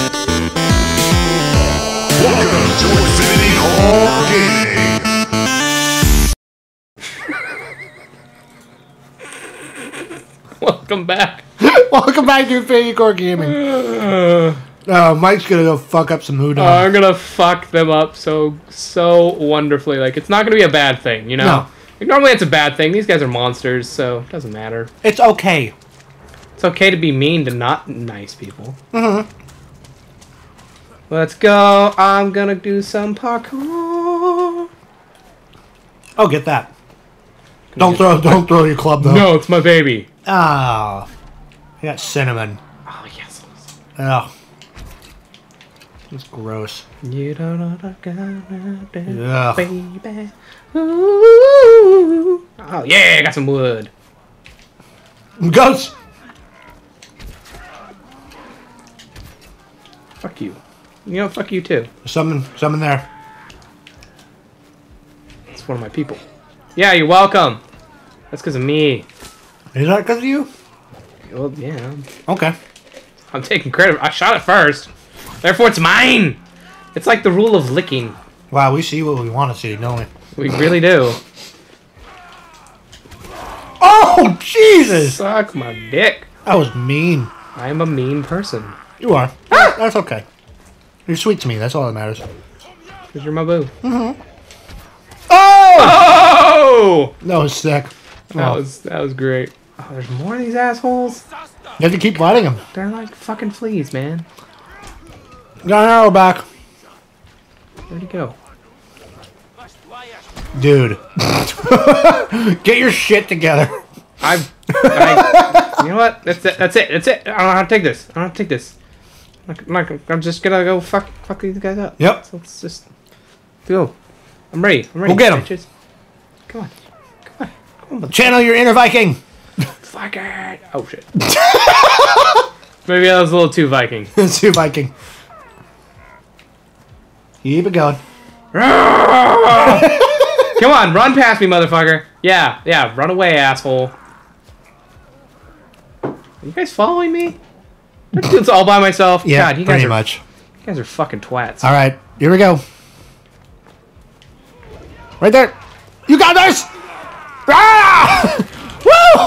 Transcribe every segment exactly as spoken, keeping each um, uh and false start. Welcome to Infinity Corps Gaming! Welcome back. Welcome back to Infinity Corps Gaming. Uh, oh, Mike's gonna go fuck up some hoodoo. Uh, I'm gonna fuck them up so so wonderfully. Like, it's not gonna be a bad thing, you know? No. Like, normally it's a bad thing. These guys are monsters, so it doesn't matter. It's okay. It's okay to be mean to not nice people. Mm-hmm. Let's go. I'm gonna do some parkour. Oh, get that. Can don't throw don't throw your club though. No, it's my baby. Oh. I got cinnamon. Oh yes. Oh. It's gross. You don't know what I'm gonna do, ugh, baby. Ooh. Oh yeah, I got some wood. Guns. Fuck you. You know, fuck you too. Someone, someone there. It's one of my people. Yeah, you're welcome. That's because of me. Is that because of you? Well, yeah. Okay. I'm taking credit. I shot it first. Therefore, it's mine. It's like the rule of licking. Wow, we see what we want to see, don't we? We really do. Oh, Jesus! Suck my dick. That was mean. I am a mean person. You are. Ah! That's okay. You're sweet to me. That's all that matters. Because you're my boo. Mm-hmm. Oh! Oh! That was sick. That, oh. was, that was great. Oh, there's more of these assholes? You have to keep fighting them. They're like fucking fleas, man. Got an arrow back. Where'd he go? Dude. Get your shit together. I've... I, You know what? That's it. That's it. That's it. I don't know how to take this. I don't know how to take this. I'm, not, I'm just gonna go fuck fuck these guys up. Yep. So let's just go. I'm ready. I'm ready. We'll get them. Come on. Come on. Come on. Channel your inner Viking. Fuck it. Oh shit. Maybe that was a little too Viking. Too Viking. Keep it going. Come on, run past me, motherfucker. Yeah, yeah. Run away, asshole. Are you guys following me? It's all by myself. Yeah, God, you pretty guys are, much. You guys are fucking twats. All right, here we go. Right there. You got this. Ah! Woo!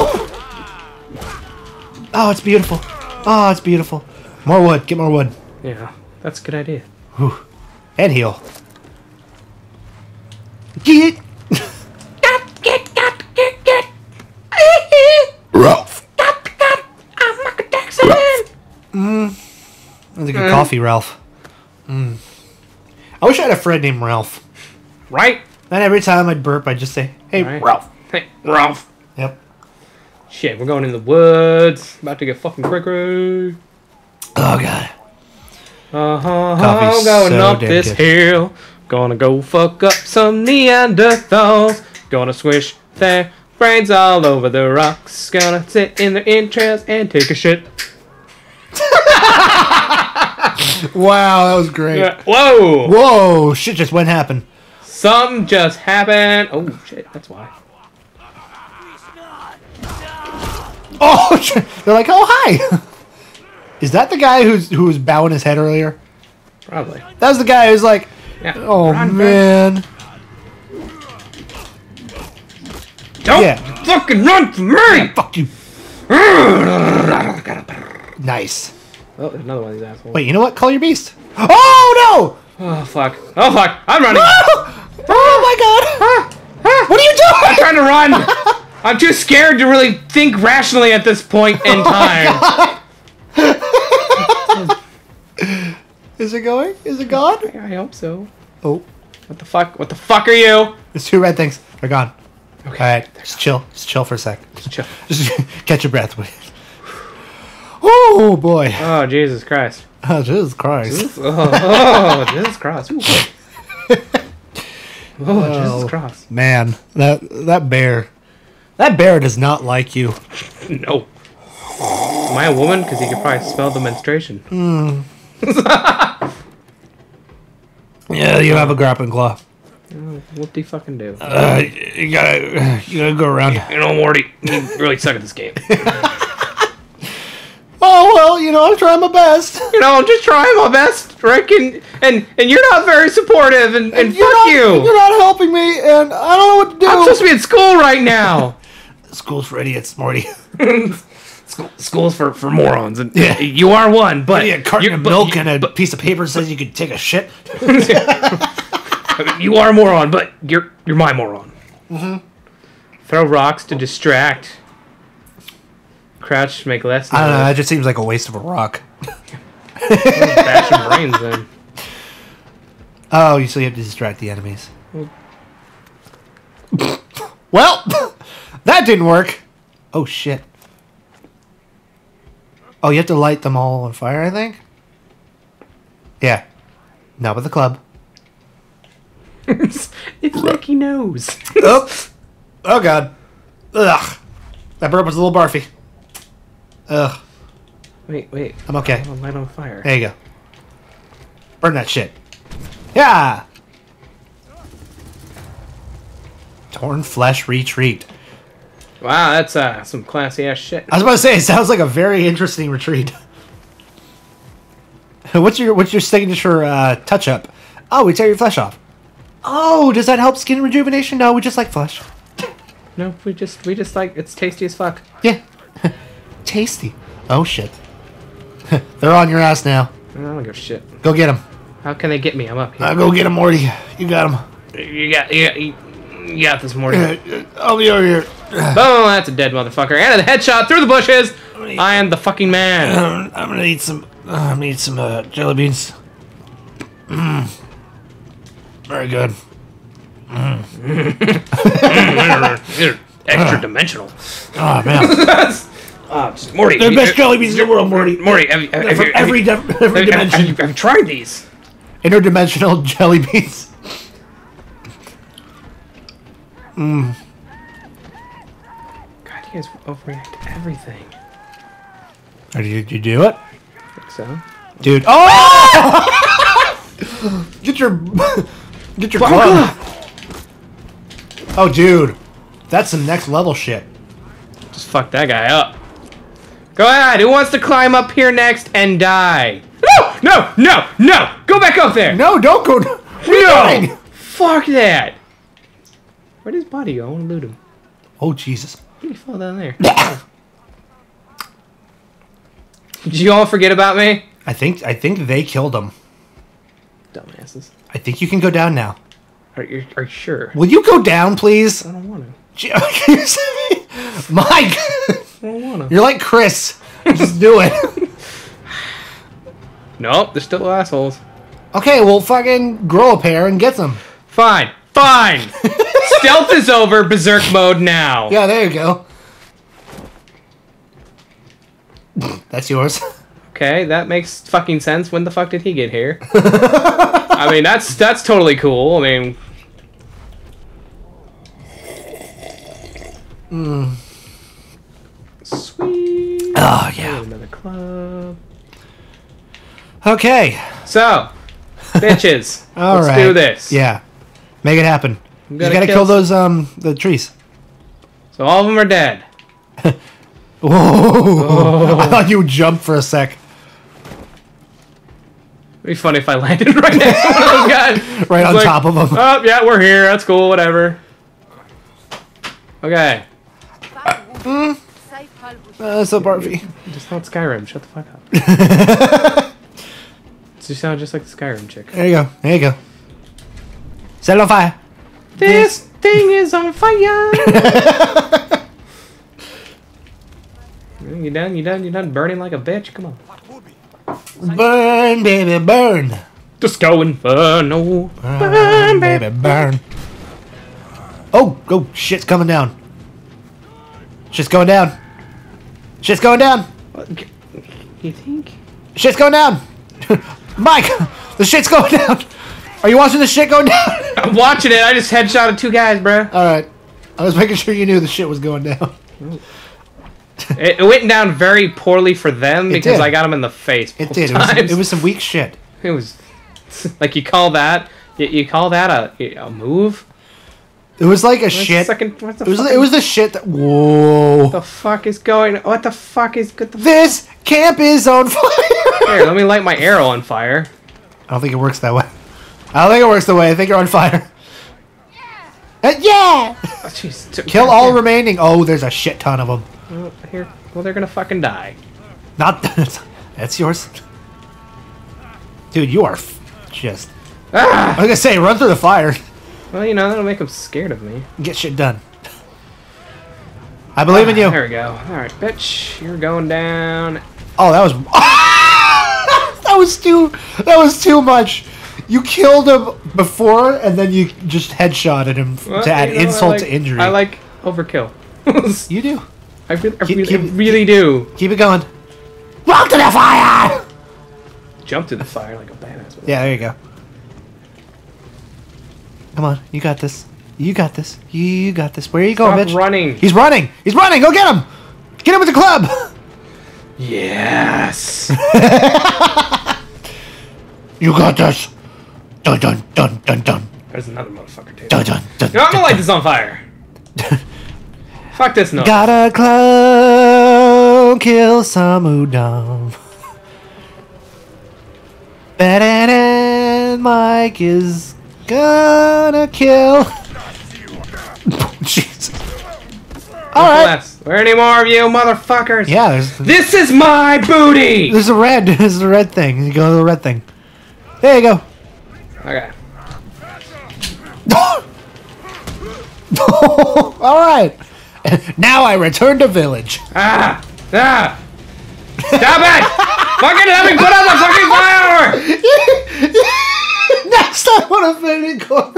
Oh, it's beautiful. Oh, it's beautiful. More wood. Get more wood. Yeah, that's a good idea. Whew. And heal. Get. Get. Get. Get. Get. Get. Ralph. Mm. That's a good mm. coffee, Ralph. Mm. I wish I had a friend named Ralph. Right? And every time I'd burp, I'd just say, hey, right. Ralph. Hey, Ralph. Yep. Shit, we're going in the woods. About to get fucking cray-cray. Oh, God. Uh-huh, I'm going so up this good. hill. Gonna go fuck up some Neanderthals. Gonna swish their brains all over the rocks. Gonna sit in their entrails and take a shit. Wow, that was great. Yeah. Whoa! Whoa! Shit just went happen. Something just happened. Oh, shit, that's why. Oh, shit. They're like, oh, hi! Is that the guy who's, who was bowing his head earlier? Probably. That was the guy who's like, yeah. oh, Run, man. Don't yeah. fucking run from me! Yeah, fuck you. Nice. Oh, there's another one of these assholes. Wait, you know what? Call your beast. Oh, no! Oh, fuck. Oh, fuck. I'm running. Oh, oh my God. What are you doing? I'm trying to run. I'm too scared to really think rationally at this point in time. Oh, is it going? Is it gone? I, I hope so. Oh. What the fuck? What the fuck are you? There's two red things. They're gone. Okay. All right. Just chill. Just chill for a sec. Just chill. Just catch your breath. Oh boy! Oh Jesus Christ! Oh Jesus Christ! Jesus, oh, oh Jesus Christ! Ooh, oh, oh Jesus Christ! Man, that that bear, that bear does not like you. No. Am I a woman? Because he could probably smell the menstruation. Mm. Yeah, you have a grappling claw. Oh, what do you fucking do? Uh, you gotta, you gotta go around. You know, Morty, you really suck at this game. you know, I'm trying my best. You know, I'm just trying my best, Rick, and and, and you're not very supportive, and, and, and you're fuck not, you. You're not helping me, and I don't know what to do. I'm supposed to be at school right now. School's for idiots, Marty. School, school's for, for morons, and yeah. You are one, but... You need a carton of milk you, and a but, piece of paper says you could take a shit. You are a moron, but you're you're my moron. Mm-hmm. Throw rocks to distract. Crouch to make less noise. I don't know, that just seems like a waste of a rock. Bash your brains, then. Oh, so you have to distract the enemies. Well, that didn't work. Oh, shit. Oh, you have to light them all on fire, I think? Yeah. Not with the club. It's like he knows. Oh. Oh, God. Ugh. That burp was a little barfy. Ugh. Wait, wait. I'm okay. I'll light on fire. There you go. Burn that shit. Yeah! Torn flesh retreat. Wow, that's uh, some classy-ass shit. I was about to say, it sounds like a very interesting retreat. What's your what's your signature uh, touch-up? Oh, we tear your flesh off. Oh, does that help skin rejuvenation? No, we just like flesh. No, we just we just like it's tasty as fuck. Yeah, tasty. Oh shit, they're on your ass now. I don't give a shit. Go get them. How can they get me? I'm up here. I'll go get them, Morty. You got them. You got you got, you got this, Morty. I'll be over here. Boom! That's a dead motherfucker. And a headshot through the bushes. I am the fucking man. I'm gonna eat some. Uh, I'm gonna eat some uh, jelly beans. Mm. Very good. Mm. Extra dimensional. Oh man. uh, Morty, they're the best jelly beans in the world, Morty. Morty, have you, have you, from have every, you, every have dimension. You, have you tried these? Interdimensional jelly beans. Mmm. God, you guys overreact to everything. Or did you do it? I think so. Dude. Oh! Get your. Get your club. Oh, dude. That's some next level shit. Just fuck that guy up. Go ahead. Who wants to climb up here next and die? No! No! No! No! Go back up there! No, don't go. No! Dying. Fuck that! Where'd his body go? I want to loot him. Oh, Jesus. How did he fall down there? Did you all forget about me? I think, I think they killed him. Dumbasses. I think you can go down now. Are you, are you sure? Will you go down, please? I don't want to. Mike! I don't want to. You're like Chris. Just do it. Nope, they're still assholes. Okay, well, fucking grow a pair and get some. Fine. Fine. Stealth is over. Berserk mode now. Yeah, there you go. That's yours. Okay, that makes fucking sense. When the fuck did he get here? I mean, that's that's totally cool. I mean, mm. Sweet. Oh yeah. Oh, another club. Okay. So, bitches. All let's right. do this. Yeah. Make it happen. You gotta kill, kill those um the trees. So all of them are dead. Whoa! Oh. I thought you jumped for a sec. It'd be funny if I landed right next to those guys. Right on like, top of them. Oh, yeah, we're here. That's cool. Whatever. Okay. Uh, mm. uh, so, Barfy. Just not Skyrim. Shut the fuck up. So you sound just like the Skyrim chick. There you go. There you go. Set it on fire. This, this thing is on fire. You done? You done? You done burning like a bitch? Come on. Burn, baby, burn. Just go inferno. Burn, burn, baby, burn. Oh, oh, shit's coming down. Shit's going down. Shit's going down. What, you think? Shit's going down. Mike, the shit's going down. Are you watching the shit going down? I'm watching it. I just headshotted two guys, bro. All right. I was making sure you knew the shit was going down. It, it went down very poorly for them because I got them in the face. It did. It was, it was some weak shit. It was like you call that you, you call that a, a move? It was like a Wait shit. A second, what the it, was, fuck? It was the shit that. Whoa. What the fuck is going on? What the fuck is. Good? This camp is on fire! Here, let me light my arrow on fire. I don't think it works that way. I don't think it works that way. I think you're on fire. Yeah! Uh, yeah! Oh, geez, kill all here. remaining. Oh, there's a shit ton of them. Well, here. Well, they're gonna fucking die. Not that. That's yours. Dude, you are f just. Ah! I was gonna say, run through the fire. Well, you know, that'll make them scared of me. Get shit done. I believe ah, in you. There we go. Alright, bitch. You're going down. Oh, that was... that was too... That was too much. You killed him before, and then you just headshotted him well, to add you know, insult like, to injury. I like overkill. You do. I, re I keep, really, keep, really do. Keep it going. Walk to the fire! Jump to the fire like a badass. Yeah, there you go. Come on, you got this. You got this. You got this. Where are you Stop going, bitch? running. He's running. He's running. Go get him. Get him with the club. Yes. You got this. Dun dun dun dun dun. There's another motherfucker too. Dun dun dun. No, I'm gonna light this on fire. Fuck this noise. Got a club. Kill some udon. Better than Mike is. Gonna kill. Jesus. Alright. There any more of you motherfuckers? Yeah. This is my booty! There's a red. There's a red thing. You go to the red thing. There you go. Okay. Alright. Now I return to village. Ah! Ah! Stop it! Fucking let me put out the fucking fire! Next time on Infinity Corps